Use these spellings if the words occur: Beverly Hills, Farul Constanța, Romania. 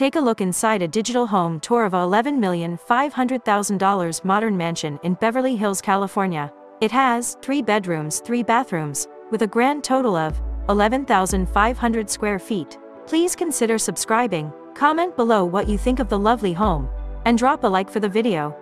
Take a look inside a digital home tour of a $11,500,000 modern mansion in Beverly Hills, California. It has 3 bedrooms, 3 bathrooms, with a grand total of 11,500 square feet. Please consider subscribing, comment below what you think of the lovely home, and drop a like for the video.